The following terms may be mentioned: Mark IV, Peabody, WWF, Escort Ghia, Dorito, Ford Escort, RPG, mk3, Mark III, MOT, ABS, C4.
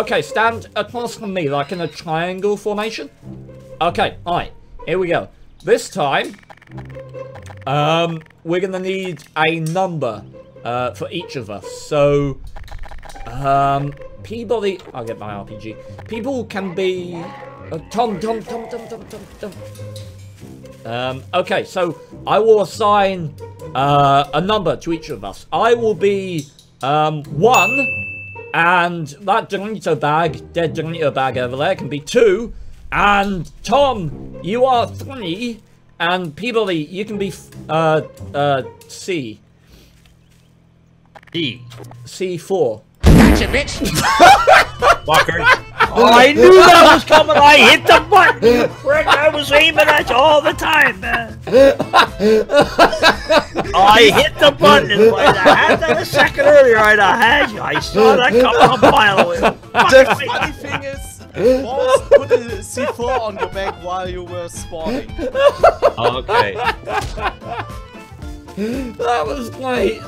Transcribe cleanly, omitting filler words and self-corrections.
Okay, stand across from me, like in a triangle formation. Okay, alright. Here we go. This time, we're gonna need a number, for each of us. So, Peabody... I'll get my RPG. People can be... Tom. Okay, so I will assign, a number to each of us. I will be, 1, and that dead Dorito bag over there can be 2, and Tom, you are 3, and Peabody, you can be, C4. Gotcha, bitch! Fucker. Oh, I knew that was coming! I hit the button! Frick, I was aiming at you all the time, man! I hit the button, and when I had that a second earlier, I'd have had you! I saw that coming up a mile away! The funny thing is, Morris put a C4 on your back while you were spawning. Okay. That was great!